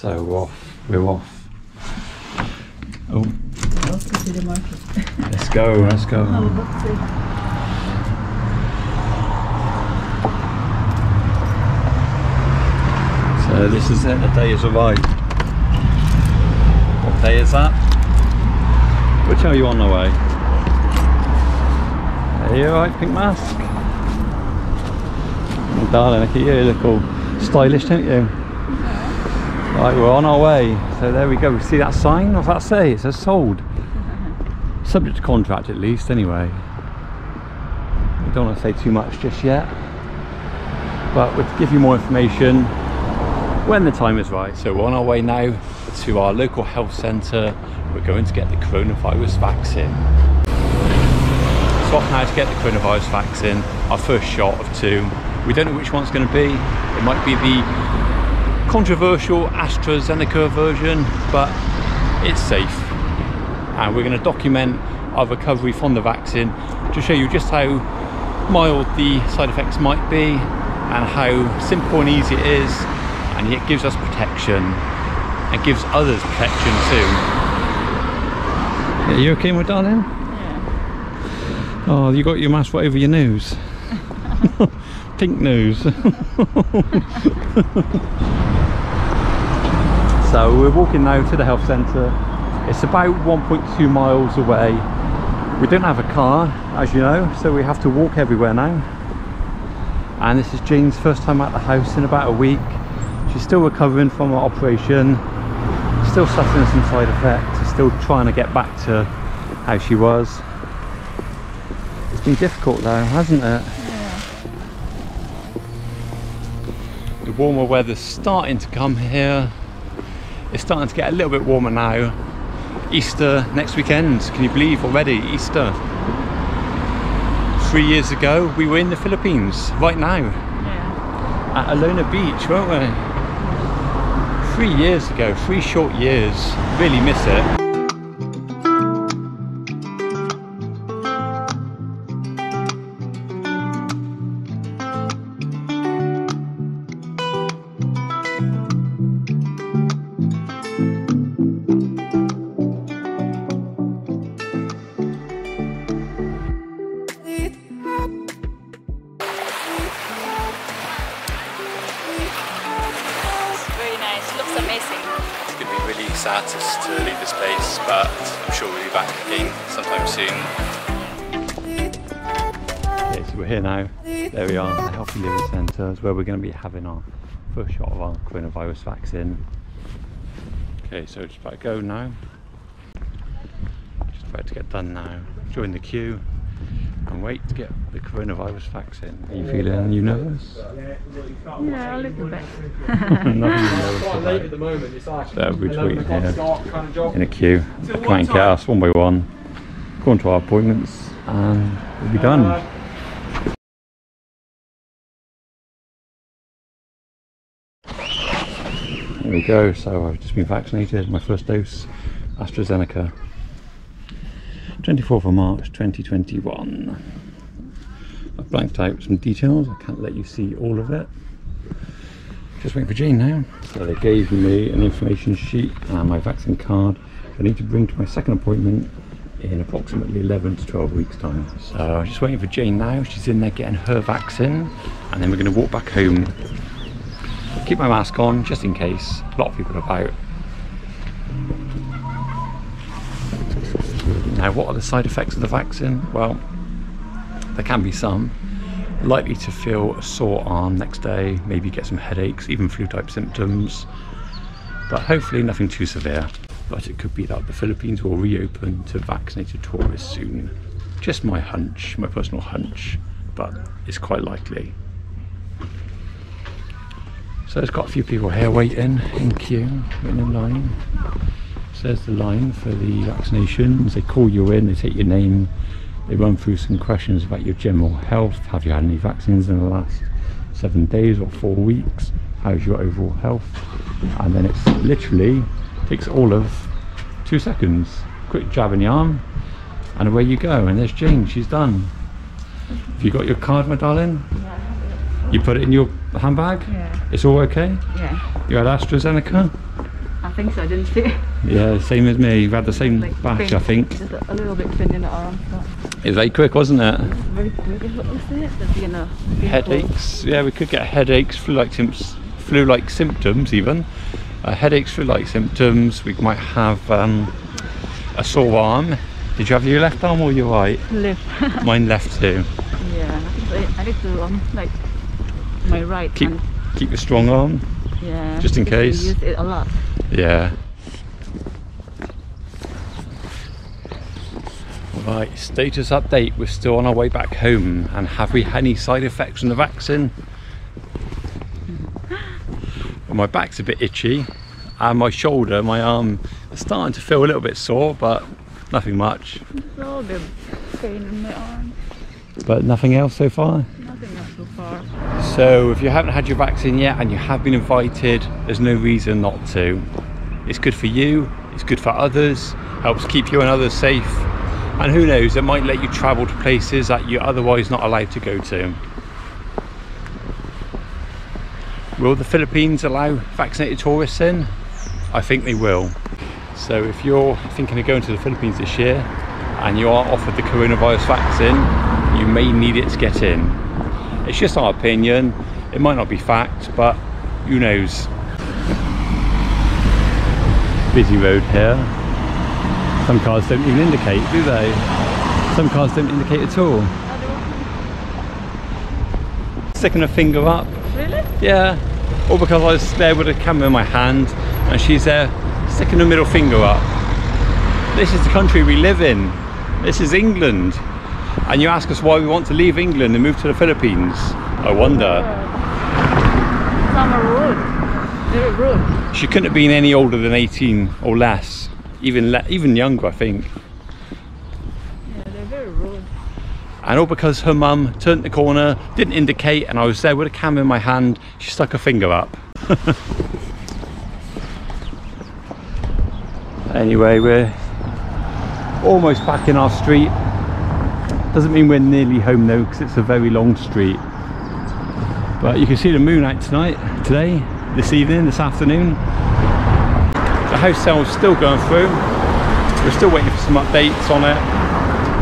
So we're off. Oh, welcome to the market. Let's go. So this is it, the day has arrived. What day is that? We'll tell you on the way. Are you alright, pink mask? Oh, darling, look at you, look all stylish, don't you? Right, we're on our way. So there we go. See that sign? What's that say? It says sold. Subject to contract, at least, anyway. We don't want to say too much just yet, but we'll give you more information when the time is right. So we're on our way now to our local health centre. We're going to get the coronavirus vaccine. So off now to get the coronavirus vaccine, our first shot of two. We don't know which one's going to be. It might be the controversial AstraZeneca version, but it's safe, and we're going to document our recovery from the vaccine to show you just how mild the side effects might be and how simple and easy it is, and yet gives us protection and gives others protection too. Are you okay, my darling? Yeah. Oh, you got your mask right over your nose. Pink nose. So we're walking now to the health centre. It's about 1.2 miles away. We don't have a car, as you know, so we have to walk everywhere now. And this is Jane's first time at the house in about a week. She's still recovering from her operation, still suffering some side effects, still trying to get back to how she was. It's been difficult though, hasn't it? The warmer weather's starting to come here. It's starting to get a little bit warmer now. Easter next weekend, can you believe already? Easter. 3 years ago, we were in the Philippines, right now. Yeah. At Alona Beach, weren't we? 3 years ago, 3 short years. Really miss it. Sad to leave this place, but I'm sure we'll be back again sometime soon. Okay, so we're here now. There we are, the Healthy Living Centre is where we're going to be having our first shot of our coronavirus vaccine. Okay, so just about to go now. Just about to get done now. Join the queue and wait to get the coronavirus vaccine. Are you feeling nervous? Yeah, a little bit. So we're waiting in a queue. Can't get us one by one. Go on to our appointments and we'll be done. There we go. So I've just been vaccinated. My first dose, AstraZeneca. 24th of March 2021. I've blanked out some details, I can't let you see all of it. Just waiting for Jane now. So they gave me an information sheet and my vaccine card I need to bring to my second appointment in approximately 11 to 12 weeks time. So I'm just waiting for Jane now, she's in there getting her vaccine and then we're going to walk back home. Keep my mask on just in case, a lot of people are about. Now, what are the side effects of the vaccine? Well, there can be some. Likely to feel a sore arm next day, maybe get some headaches, even flu-type symptoms. But hopefully nothing too severe. But it could be that the Philippines will reopen to vaccinated tourists soon. Just my hunch, my personal hunch, but it's quite likely. So there's got a few people here waiting in queue, waiting in line. There's the line for the vaccinations. They call you in, they take your name, they run through some questions about your general health. Have you had any vaccines in the last 7 days or 4 weeks? How's your overall health? And then it's literally takes all of 2 seconds. Quick jab in the arm and away you go. And there's Jane, she's done. Have you got your card, my darling? Yeah. You put it in your handbag? Yeah. It's all okay? Yeah. You had AstraZeneca? I think so, didn't you? Yeah, same as me. You've had the same like bash, I think. Just a little bit thinning at arm. It was very quick, wasn't it? Very quick, what was it? There'd be enough. Headaches. Yeah, we could get headaches, flu-like symptoms even. Headaches, flu-like symptoms. We might have a sore arm. Did you have your left arm or your right? Left. Mine left too. Yeah, I need to like my right. Keep a strong arm. Yeah. Just in case. Use it a lot. Yeah. Right, status update. We're still on our way back home, and have we had any side effects from the vaccine? Well, my back's a bit itchy, and my shoulder, my arm, is starting to feel a little bit sore, but nothing much. There's a little bit of pain in my arm. But nothing else so far? Nothing else so far. So if you haven't had your vaccine yet and you have been invited, there's no reason not to. It's good for you, it's good for others, helps keep you and others safe, and who knows, it might let you travel to places that you're otherwise not allowed to go to. Will the Philippines allow vaccinated tourists in? I think they will. So if you're thinking of going to the Philippines this year and you are offered the coronavirus vaccine, you may need it to get in. It's just our opinion, it might not be fact, but who knows. Busy road here. Some cars don't even indicate, do they? Some cars don't indicate at all. Sticking a finger up. Really? Yeah. All because I was there with a camera in my hand and she's there sticking her middle finger up. This is the country we live in. This is England. And you ask us why we want to leave England and move to the Philippines. I wonder. It's on a road. Very rude. She couldn't have been any older than 18 or less. Even younger, I think. Yeah, they're very rude. And all because her mum turned the corner, didn't indicate, and I was there with a camera in my hand. She stuck her finger up. Anyway, we're almost back in our street. Doesn't mean we're nearly home though, because it's a very long street. But you can see the moon out today, this evening, this afternoon. The house sale's still going through. We're still waiting for some updates on it.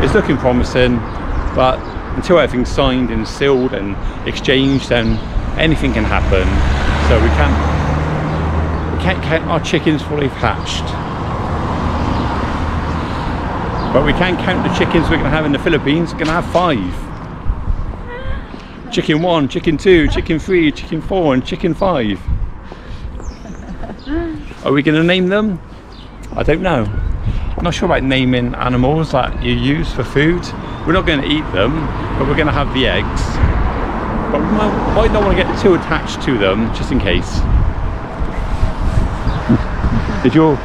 It's looking promising, but until everything's signed and sealed and exchanged, then anything can happen. So we can't count our chickens before they've hatched. But we can count the chickens we're going to have in the Philippines. We're going to have 5. Chicken 1, chicken 2, chicken 3, chicken 4 and chicken 5. Are we going to name them? I don't know. I'm not sure about naming animals that you use for food. We're not going to eat them, but we're going to have the eggs. But we might not want to get too attached to them, just in case. Did your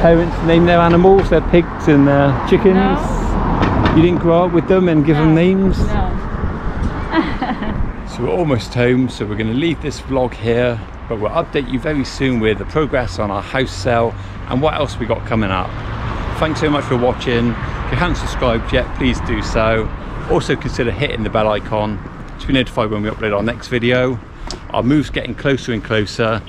parents name their animals, their pigs and their chickens? No. You didn't grow up with them and give them names? No. So we're almost home, so we're going to leave this vlog here, but we'll update you very soon with the progress on our house sale and what else we got coming up. Thanks so much for watching. If you haven't subscribed yet, please do so. Also consider hitting the bell icon to be notified when we upload our next video. Our move's getting closer and closer,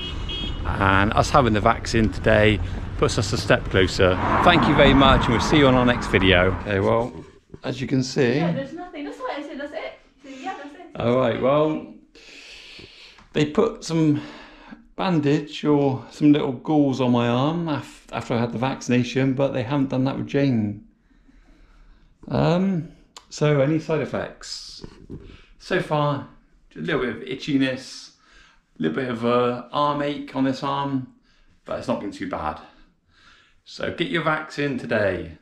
and us having the vaccine today puts us a step closer. Thank you very much, and we'll see you on our next video. Okay, well, as you can see... Yeah, there's nothing. That's what I said, that's it. So, yeah, that's it. All right, well, they put some bandage or some little gauze on my arm after I had the vaccination, but they haven't done that with Jane. So, any side effects? So far, a little bit of itchiness, a little bit of arm ache on this arm, but it's not been too bad. So get your vaccine today.